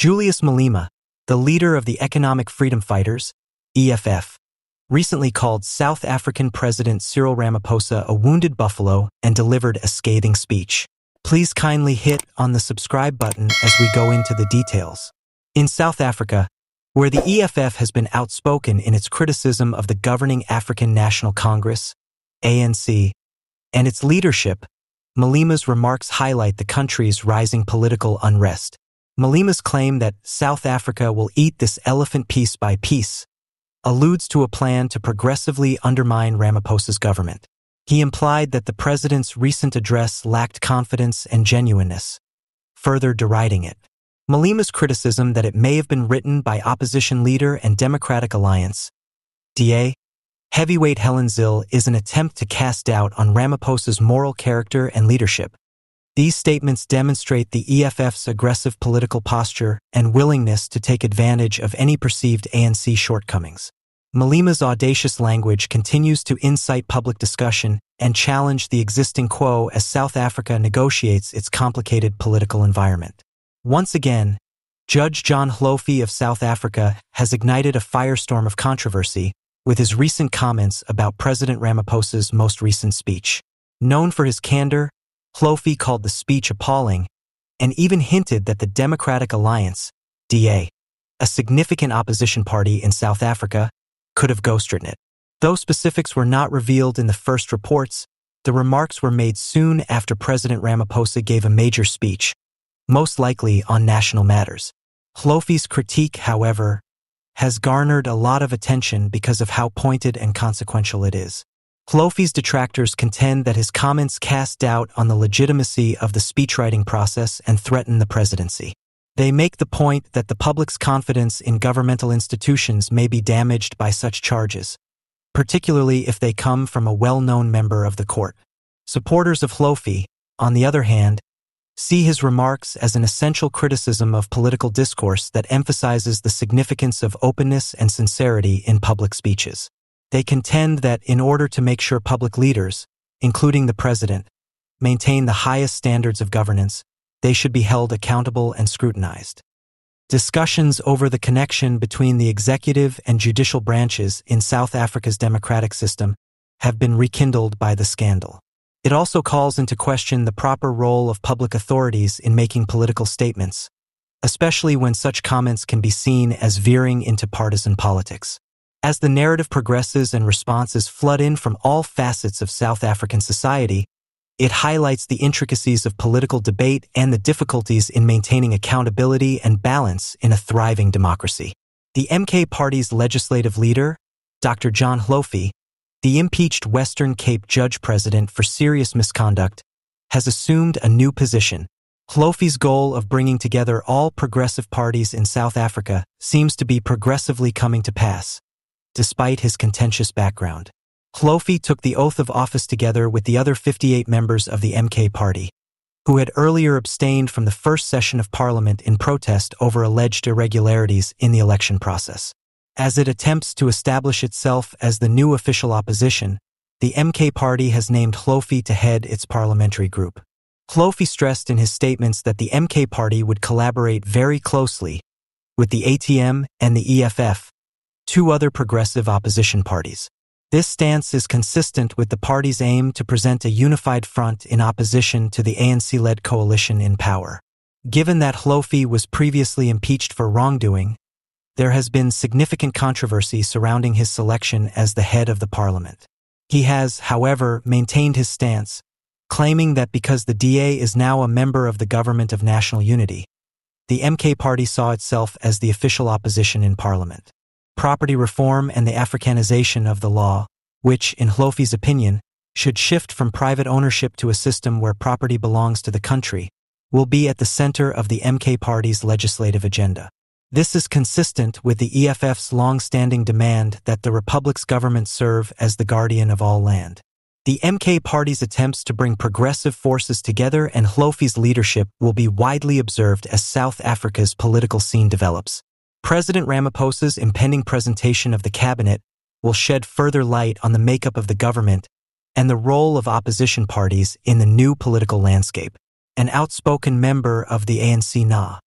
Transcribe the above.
Julius Malema, the leader of the Economic Freedom Fighters, EFF, recently called South African President Cyril Ramaphosa a wounded buffalo and delivered a scathing speech. Please kindly hit on the subscribe button as we go into the details. In South Africa, where the EFF has been outspoken in its criticism of the governing African National Congress, ANC, and its leadership, Malema's remarks highlight the country's rising political unrest. Malema's claim that South Africa will eat this elephant piece by piece alludes to a plan to progressively undermine Ramaphosa's government. He implied that the president's recent address lacked confidence and genuineness, further deriding it. Malema's criticism that it may have been written by opposition leader and Democratic Alliance, DA, heavyweight Helen Zille is an attempt to cast doubt on Ramaphosa's moral character and leadership. These statements demonstrate the EFF's aggressive political posture and willingness to take advantage of any perceived ANC shortcomings. Malema's audacious language continues to incite public discussion and challenge the existing quo as South Africa negotiates its complicated political environment. Once again, Judge John Hlophe of South Africa has ignited a firestorm of controversy with his recent comments about President Ramaphosa's most recent speech. Known for his candor, Hlophe called the speech appalling and even hinted that the Democratic Alliance, DA, a significant opposition party in South Africa, could have ghostwritten it. Though specifics were not revealed in the first reports, the remarks were made soon after President Ramaphosa gave a major speech, most likely on national matters. Hlophe's critique, however, has garnered a lot of attention because of how pointed and consequential it is. Hlophe's detractors contend that his comments cast doubt on the legitimacy of the speechwriting process and threaten the presidency. They make the point that the public's confidence in governmental institutions may be damaged by such charges, particularly if they come from a well-known member of the court. Supporters of Hlophe, on the other hand, see his remarks as an essential criticism of political discourse that emphasizes the significance of openness and sincerity in public speeches. They contend that in order to make sure public leaders, including the president, maintain the highest standards of governance, they should be held accountable and scrutinized. Discussions over the connection between the executive and judicial branches in South Africa's democratic system have been rekindled by the scandal. It also calls into question the proper role of public authorities in making political statements, especially when such comments can be seen as veering into partisan politics. As the narrative progresses and responses flood in from all facets of South African society, it highlights the intricacies of political debate and the difficulties in maintaining accountability and balance in a thriving democracy. The MK Party's legislative leader, Dr. John Hlophe, the impeached Western Cape judge president for serious misconduct, has assumed a new position. Hlophe's goal of bringing together all progressive parties in South Africa seems to be progressively coming to pass, despite his contentious background. Hlophe took the oath of office together with the other 58 members of the MK Party, who had earlier abstained from the first session of Parliament in protest over alleged irregularities in the election process. As it attempts to establish itself as the new official opposition, the MK Party has named Hlophe to head its parliamentary group. Hlophe stressed in his statements that the MK Party would collaborate very closely with the ATM and the EFF, two other progressive opposition parties. This stance is consistent with the party's aim to present a unified front in opposition to the ANC-led coalition in power. Given that Hlophe was previously impeached for wrongdoing, there has been significant controversy surrounding his selection as the head of the parliament. He has, however, maintained his stance, claiming that because the DA is now a member of the Government of National Unity, the MK Party saw itself as the official opposition in parliament. Property reform and the Africanization of the law, which, in Hlophe's opinion, should shift from private ownership to a system where property belongs to the country, will be at the center of the MK Party's legislative agenda. This is consistent with the EFF's long-standing demand that the Republic's government serve as the guardian of all land. The MK Party's attempts to bring progressive forces together and Hlophe's leadership will be widely observed as South Africa's political scene develops. President Ramaphosa's impending presentation of the cabinet will shed further light on the makeup of the government and the role of opposition parties in the new political landscape. An outspoken member of the ANC,